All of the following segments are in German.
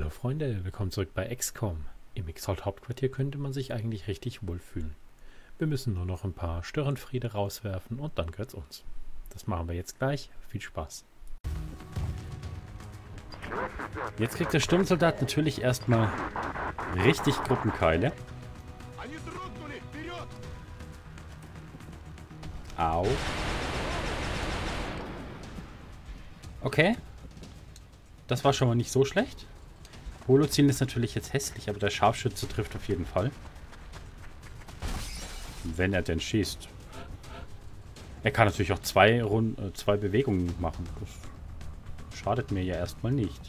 Hallo Freunde, willkommen zurück bei XCOM. Im Exalt Hauptquartier könnte man sich eigentlich richtig wohlfühlen. Wir müssen nur noch ein paar Störenfriede rauswerfen und dann gehört's uns. Das machen wir jetzt gleich. Viel Spaß. Jetzt kriegt der Sturmsoldat natürlich erstmal richtig Gruppenkeile. Au. Okay. Das war schon mal nicht so schlecht. Holozin ist natürlich jetzt hässlich, aber der Scharfschütze trifft auf jeden Fall. Wenn er denn schießt. Er kann natürlich auch zwei Bewegungen machen. Das schadet mir ja erstmal nicht.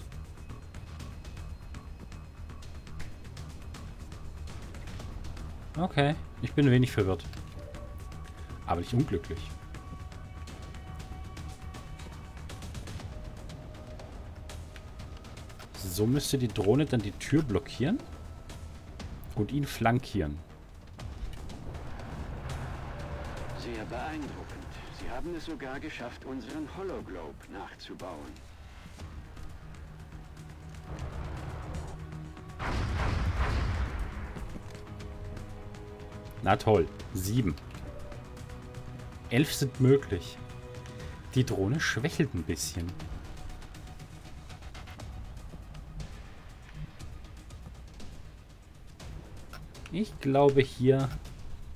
Okay, ich bin ein wenig verwirrt. Aber nicht unglücklich. So müsste die Drohne dann die Tür blockieren und ihn flankieren. Sehr beeindruckend. Sie haben es sogar geschafft, unseren Hologlobe nachzubauen. Na toll. 7. 11 sind möglich. Die Drohne schwächelt ein bisschen. Ich glaube, hier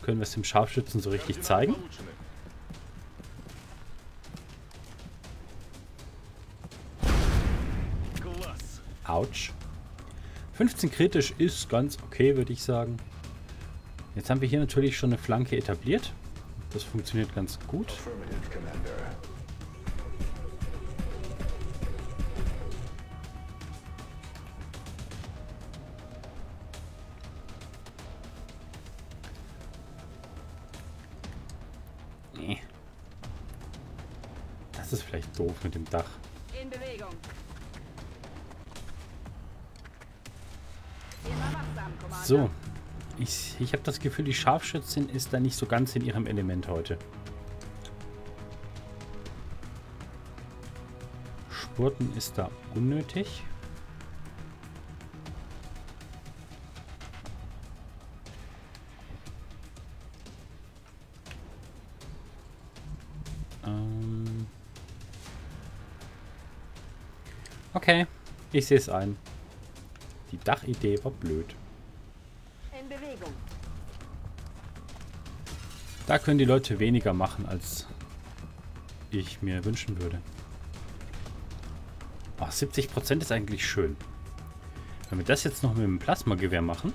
können wir es dem Scharfschützen so richtig zeigen. Autsch. 15 kritisch ist ganz okay, würde ich sagen. Jetzt haben wir hier natürlich schon eine Flanke etabliert. Das funktioniert ganz gut. Das ist vielleicht doof mit dem Dach. In Bewegung. So, ich habe das Gefühl, die Scharfschützin ist da nicht so ganz in ihrem Element heute. Spurten ist da unnötig. Okay, ich sehe es ein. Die Dachidee war blöd. In Bewegung. Da können die Leute weniger machen, als ich mir wünschen würde. Ach, 70% ist eigentlich schön. Wenn wir das jetzt noch mit dem Plasmagewehr machen,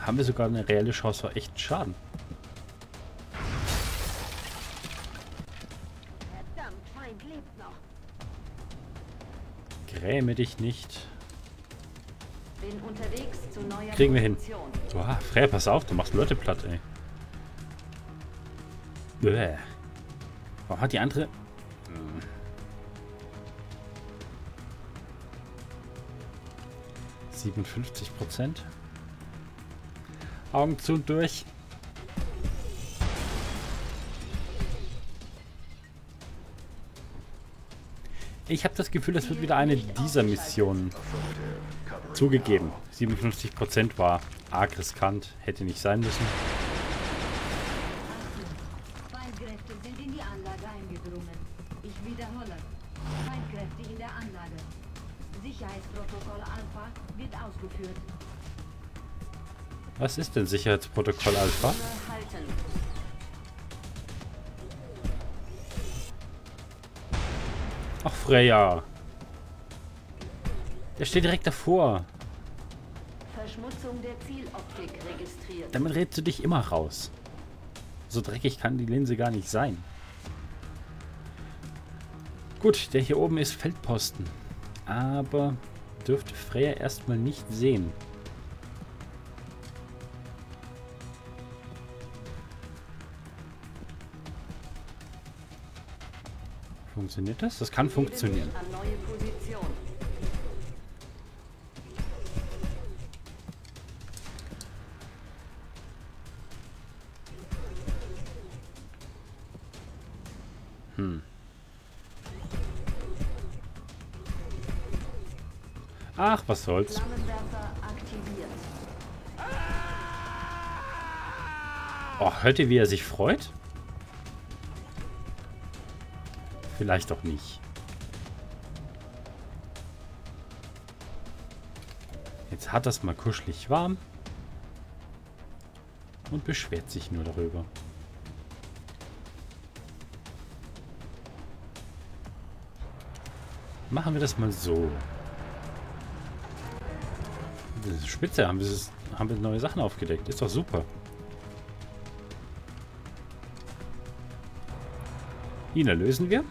haben wir sogar eine reelle Chance auf echten Schaden. Verdammt, Feind lebt noch. Gräme dich nicht. Bin unterwegs zu neuer Kriegen wir hin. Boah, Freya, pass auf, du machst Leute platt, ey. Bäh. Warum hat die andere... Hm. 57%. Augen zu und durch. Ich habe das Gefühl, das wird wieder eine dieser Missionen. Zugegeben, 57% war arg riskant, hätte nicht sein müssen. Feindkräfte sind in die Anlage eingedrungen. Ich wiederhole. Feindkräfte in der Anlage. Sicherheitsprotokoll Alpha wird ausgeführt. Was ist denn Sicherheitsprotokoll Alpha? Ach, Freya. Der steht direkt davor. Verschmutzung der Zieloptik registriert. Damit redest du dich immer raus. So dreckig kann die Linse gar nicht sein. Gut, der hier oben ist Feldposten. Aber dürfte Freya erstmal nicht sehen. Funktioniert das? Das kann funktionieren. Hm. Ach, was soll's. Oh, hört ihr, wie er sich freut? Vielleicht doch nicht. Jetzt hat das mal kuschelig warm. Und beschwert sich nur darüber. Machen wir das mal so. Das ist spitze, haben wir neue Sachen aufgedeckt. Ist doch super. Ihn erlösen wir.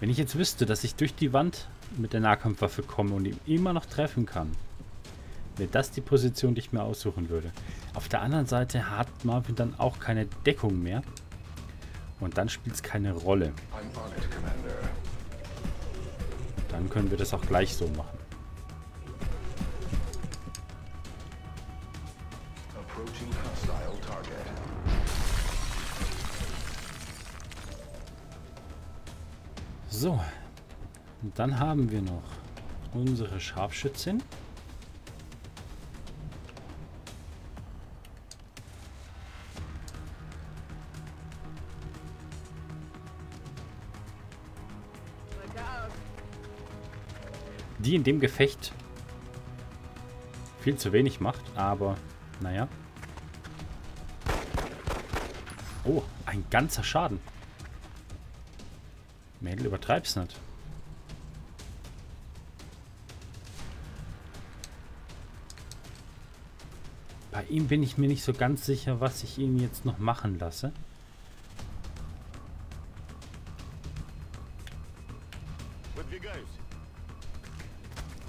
Wenn ich jetzt wüsste, dass ich durch die Wand mit der Nahkampfwaffe komme und ihn immer noch treffen kann, wäre das die Position, die ich mir aussuchen würde. Auf der anderen Seite hat Marvin dann auch keine Deckung mehr und dann spielt es keine Rolle. Dann können wir das auch gleich so machen. So, und dann haben wir noch unsere Scharfschützin. Die in dem Gefecht viel zu wenig macht, aber naja. Oh, ein ganzer Schaden. Mädel, übertreib's nicht. Bei ihm bin ich mir nicht so ganz sicher, was ich ihn jetzt noch machen lasse.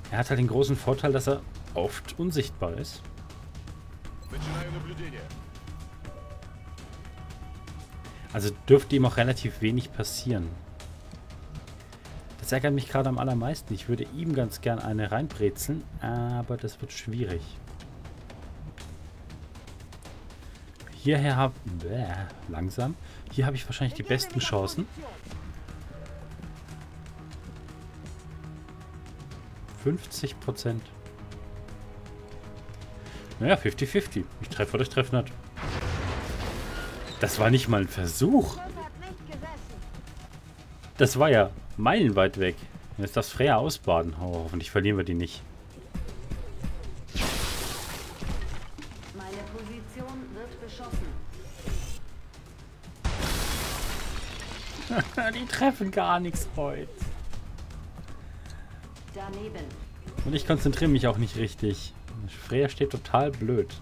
Er hat halt den großen Vorteil, dass er oft unsichtbar ist. Also dürfte ihm auch relativ wenig passieren. Das ärgert mich gerade am allermeisten. Ich würde ihm ganz gern eine reinbrezeln, aber das wird schwierig. Hierher habe ich... langsam. Hier habe ich wahrscheinlich die besten Chancen. 50%. Naja, 50-50. Ich treffe oder ich treffe nicht. Das war nicht mal ein Versuch. Das war ja... meilenweit weg. Jetzt darf Freya ausbaden. Oh, hoffentlich verlieren wir die nicht. Meine Position wird beschossen. Die treffen gar nichts heute. Daneben. Und ich konzentriere mich auch nicht richtig. Freya steht total blöd.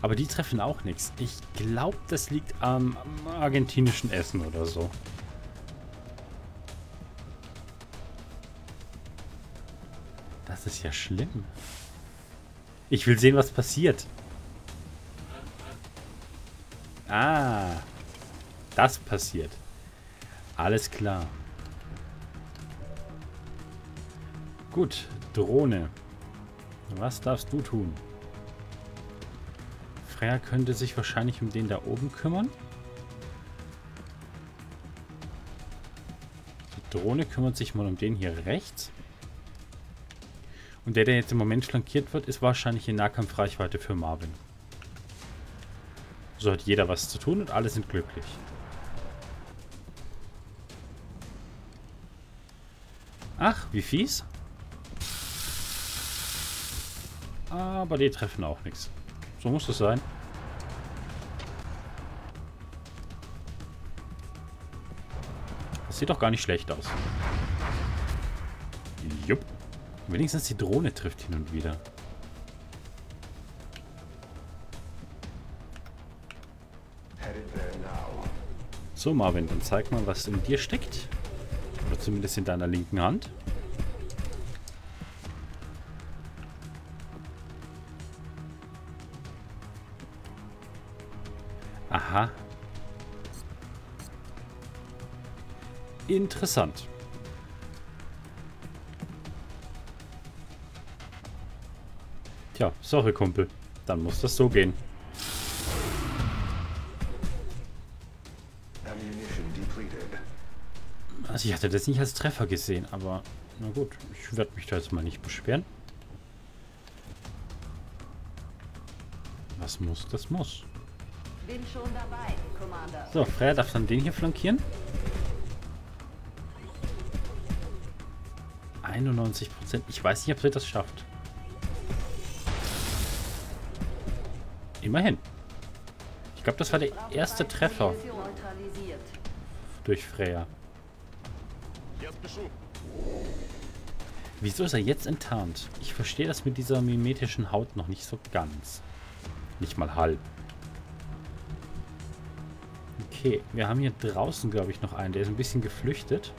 Aber die treffen auch nichts. Ich glaube, das liegt am argentinischen Essen oder so. Das ist ja schlimm. Ich will sehen, was passiert. Ah, das passiert. Alles klar. Gut, Drohne. Was darfst du tun? Freya könnte sich wahrscheinlich um den da oben kümmern. Die Drohne kümmert sich mal um den hier rechts. Und der jetzt im Moment flankiert wird, ist wahrscheinlich in Nahkampfreichweite für Marvin. So hat jeder was zu tun und alle sind glücklich. Ach, wie fies. Aber die treffen auch nichts. So muss das sein. Das sieht doch gar nicht schlecht aus. Jupp. Wenigstens die Drohne trifft hin und wieder. So, Marvin, dann zeig mal, was in dir steckt. Oder zumindest in deiner linken Hand. Aha. Interessant. Tja, sorry Kumpel. Dann muss das so gehen. Also ich hatte das nicht als Treffer gesehen, aber na gut, ich werde mich da jetzt mal nicht beschweren. Was muss, das muss. Bin schon dabei, Commander. So, Freya darf dann den hier flankieren. 91%. Ich weiß nicht, ob sie das schafft. Immerhin. Ich glaube, das war der erste Treffer durch Freya. Wieso ist er jetzt enttarnt? Ich verstehe das mit dieser mimetischen Haut noch nicht so ganz. Nicht mal halb. Okay, wir haben hier draußen, glaube ich, noch einen. Der ist ein bisschen geflüchtet.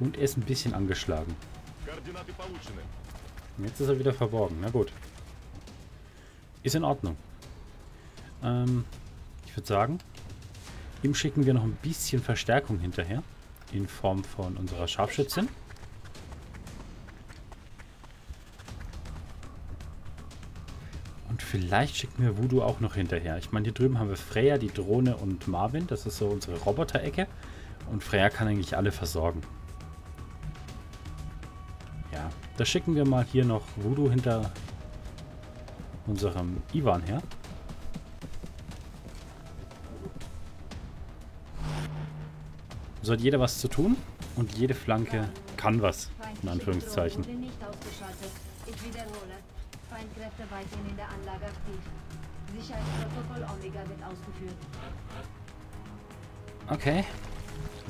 Und er ist ein bisschen angeschlagen. Und jetzt ist er wieder verborgen. Na gut. Ist in Ordnung. Ich würde sagen, ihm schicken wir noch ein bisschen Verstärkung hinterher. In Form von unserer Scharfschützin. Und vielleicht schicken wir Voodoo auch noch hinterher. Ich meine, hier drüben haben wir Freya, die Drohne und Marvin. Das ist so unsere Roboterecke. Und Freya kann eigentlich alle versorgen. Ja, da schicken wir mal hier noch Voodoo hinter unserem Ivan her. So hat jeder was zu tun und jede Flanke kann was, in Anführungszeichen. Okay.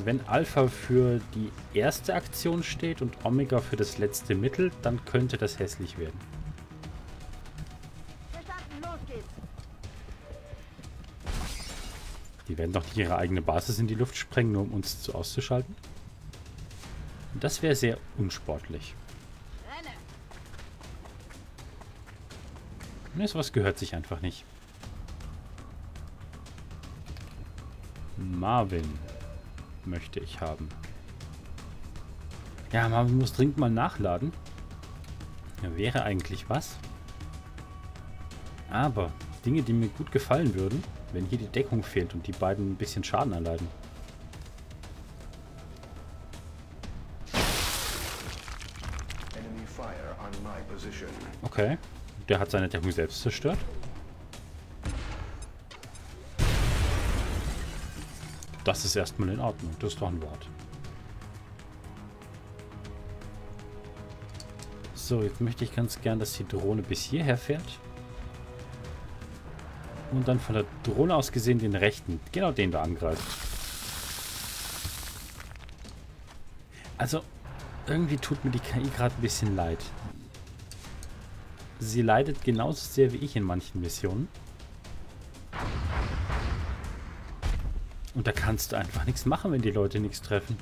Wenn Alpha für die erste Aktion steht und Omega für das letzte Mittel, dann könnte das hässlich werden. Die werden doch nicht ihre eigene Basis in die Luft sprengen, nur um uns auszuschalten. Das wäre sehr unsportlich. Ne, sowas gehört sich einfach nicht. Marvin möchte ich haben. Ja, Marvin muss dringend mal nachladen. Ja, wäre eigentlich was. Aber Dinge, die mir gut gefallen würden, wenn hier die Deckung fehlt und die beiden ein bisschen Schaden erleiden. Okay, der hat seine Deckung selbst zerstört. Das ist erstmal in Ordnung, das ist doch ein Wort. So, jetzt möchte ich ganz gern, dass die Drohne bis hierher fährt. Und dann von der Drohne aus gesehen den rechten. Genau den da angreifen. Also, irgendwie tut mir die KI gerade ein bisschen leid. Sie leidet genauso sehr wie ich in manchen Missionen. Und da kannst du einfach nichts machen, wenn die Leute nichts treffen.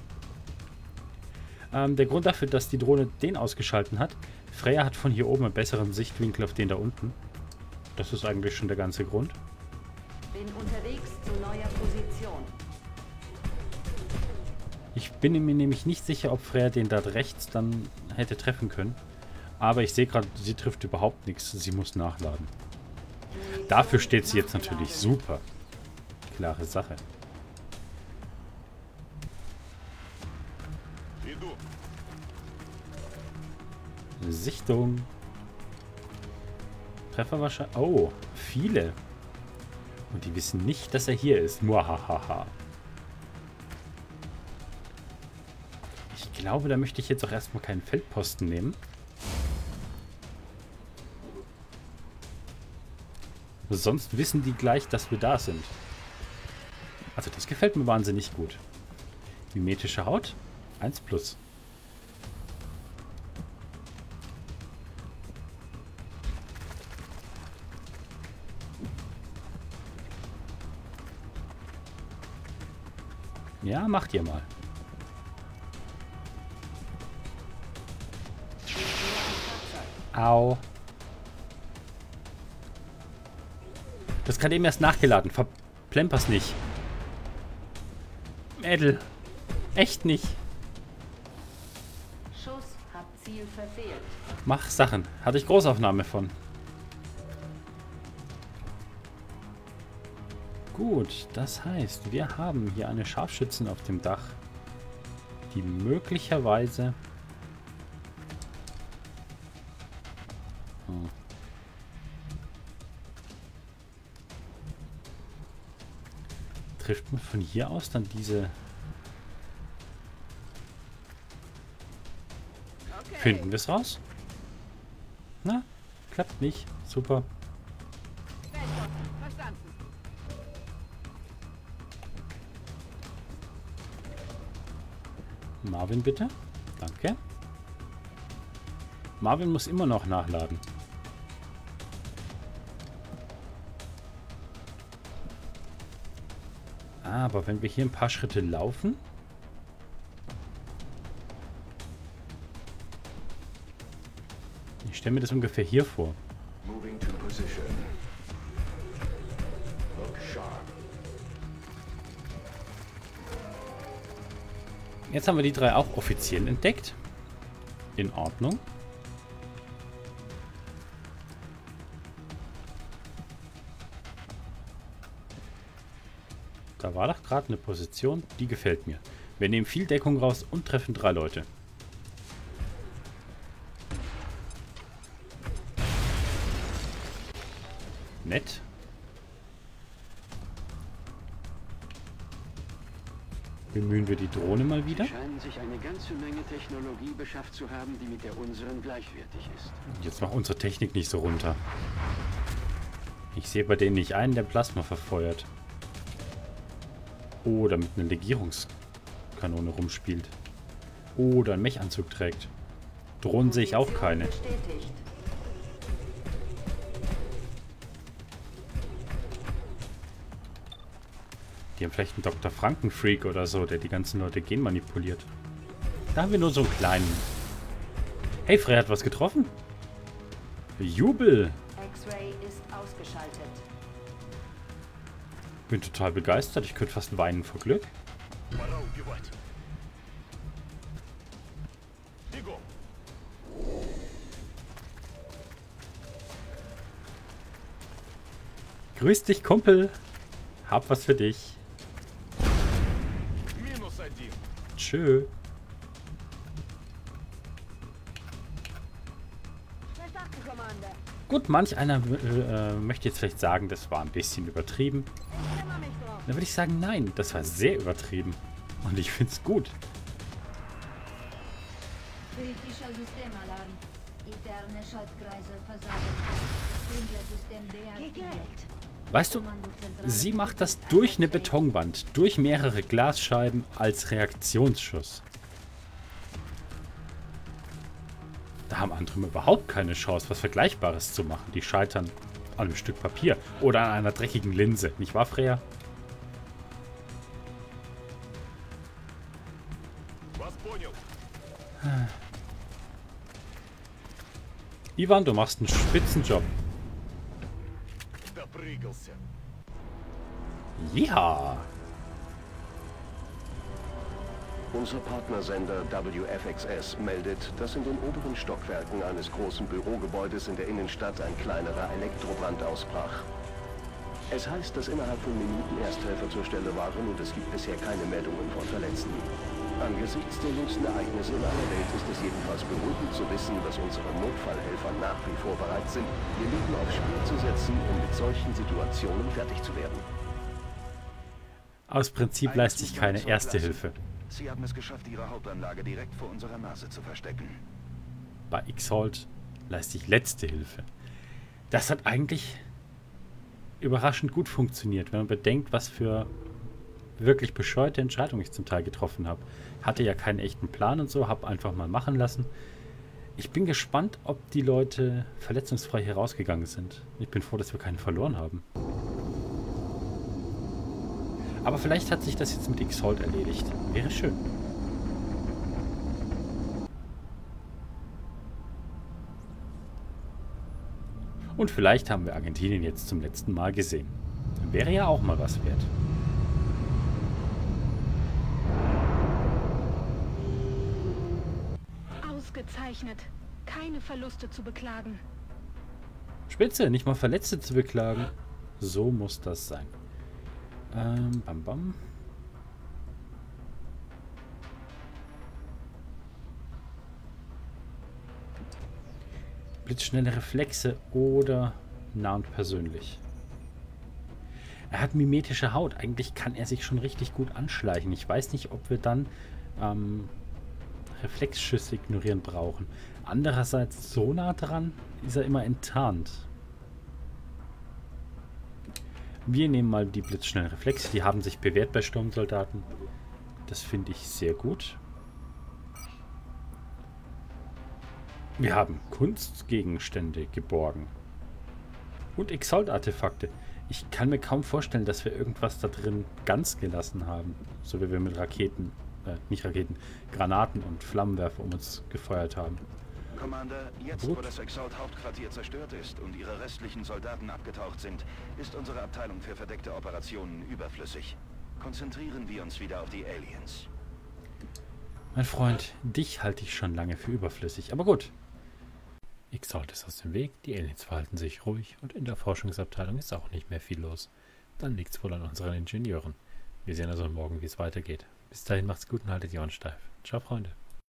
Der Grund dafür, dass die Drohne den ausgeschalten hat, Freya hat von hier oben einen besseren Sichtwinkel auf den da unten. Das ist eigentlich schon der ganze Grund. Bin unterwegs zu neuer Position. Ich bin mir nämlich nicht sicher, ob Freya den da rechts dann hätte treffen können. Aber ich sehe gerade, sie trifft überhaupt nichts. Sie muss nachladen. Dafür steht sie jetzt natürlich super. Klare Sache. Sichtung. Treffer wahrscheinlich. Oh, viele. Und die wissen nicht, dass er hier ist. Muahahaha. Ich glaube, da möchte ich jetzt auch erstmal keinen Feldposten nehmen. Sonst wissen die gleich, dass wir da sind. Also das gefällt mir wahnsinnig gut. Mimetische Haut. 1+. Ja, macht ihr mal. Au. Das kann eben erst nachgeladen. Verplemper's nicht. Mädel. Echt nicht. Ziel verfehlt. Mach Sachen. Hatte ich Großaufnahme von. Gut, das heißt, wir haben hier eine Scharfschützin auf dem Dach, die möglicherweise... Trifft man von hier aus dann diese... Okay. Finden wir es raus? Na, klappt nicht. Super. Verstanden. Marvin, bitte. Danke. Marvin muss immer noch nachladen. Aber wenn wir hier ein paar Schritte laufen... Ich stelle mir das ungefähr hier vor. Jetzt haben wir die drei auch offiziell entdeckt. In Ordnung. Da war doch gerade eine Position, die gefällt mir. Wir nehmen viel Deckung raus und treffen drei Leute. Nett. Bemühen wir die Drohne mal wieder. Scheinen sich eine ganze Menge Technologie beschafft zu haben, die mit der unseren gleichwertig ist. Jetzt mach unsere Technik nicht so runter. Ich sehe bei denen nicht einen, der Plasma verfeuert. Oder mit einer Legierungskanone rumspielt. Oder einen Mechanzug trägt. Drohnen sehe ich auch keine. Bestätigt. Die haben vielleicht einen Dr. Franken-Freak oder so, der die ganzen Leute genmanipuliert. Da haben wir nur so einen kleinen. Hey, Frey hat was getroffen. Jubel! X-Ray ist ausgeschaltet. Bin total begeistert. Ich könnte fast weinen vor Glück. Grüß dich, Kumpel. Hab was für dich. Tschö. Gut, manch einer möchte jetzt vielleicht sagen, das war ein bisschen übertrieben. Dann würde ich sagen, nein, das war sehr übertrieben. Und ich finde es gut. Weißt du, sie macht das durch eine Betonwand, durch mehrere Glasscheiben als Reaktionsschuss. Da haben andere überhaupt keine Chance, was Vergleichbares zu machen. Die scheitern an einem Stück Papier oder an einer dreckigen Linse. Nicht wahr, Freya? Ivan, du machst einen Spitzenjob. Ja! Unser Partnersender WFXS meldet, dass in den oberen Stockwerken eines großen Bürogebäudes in der Innenstadt ein kleinerer Elektrobrand ausbrach. Es heißt, dass innerhalb von Minuten Ersthelfer zur Stelle waren und es gibt bisher keine Meldungen von Verletzten. Angesichts der jüngsten Ereignisse in aller Welt ist es jedenfalls beruhigend zu wissen, dass unsere Notfallhelfer nach wie vor bereit sind, ihr Leben aufs Spiel zu setzen, um mit solchen Situationen fertig zu werden. Aus Prinzip leiste ich keine Erste Hilfe. Sie haben es geschafft, ihre Hauptanlage direkt vor unserer Nase zu verstecken. Bei Exalt leiste ich Letzte Hilfe. Das hat eigentlich überraschend gut funktioniert, wenn man bedenkt, was für wirklich bescheuerte Entscheidung ich zum Teil getroffen habe. Hatte ja keinen echten Plan und so, habe einfach mal machen lassen. Ich bin gespannt, ob die Leute verletzungsfrei hier rausgegangen sind. Ich bin froh, dass wir keinen verloren haben. Aber vielleicht hat sich das jetzt mit Exalt erledigt. Wäre schön. Und vielleicht haben wir Argentinien jetzt zum letzten Mal gesehen. Wäre ja auch mal was wert. Ausgezeichnet. Keine Verluste zu beklagen. Spitze, nicht mal Verletzte zu beklagen. So muss das sein. Bam, bam. Blitzschnelle Reflexe oder nah und persönlich. Er hat mimetische Haut. Eigentlich kann er sich schon richtig gut anschleichen. Ich weiß nicht, ob wir dann Reflexschüsse ignorieren brauchen. Andererseits, so nah dran ist er immer enttarnt. Wir nehmen mal die blitzschnellen Reflexe. Die haben sich bewährt bei Sturmsoldaten. Das finde ich sehr gut. Wir haben Kunstgegenstände geborgen. Und Exalt-Artefakte. Ich kann mir kaum vorstellen, dass wir irgendwas da drin ganz gelassen haben. So wie wir mit Raketen, Granaten und Flammenwerfer um uns gefeuert haben. Commander, jetzt wo das Exalt-Hauptquartier zerstört ist und ihre restlichen Soldaten abgetaucht sind, ist unsere Abteilung für verdeckte Operationen überflüssig. Konzentrieren wir uns wieder auf die Aliens. Mein Freund, dich halte ich schon lange für überflüssig, aber gut. Exalt ist aus dem Weg, die Aliens verhalten sich ruhig und in der Forschungsabteilung ist auch nicht mehr viel los. Dann liegt's wohl an unseren Ingenieuren. Wir sehen also morgen, wie es weitergeht. Bis dahin macht's gut und haltet die Ohren steif. Ciao, Freunde.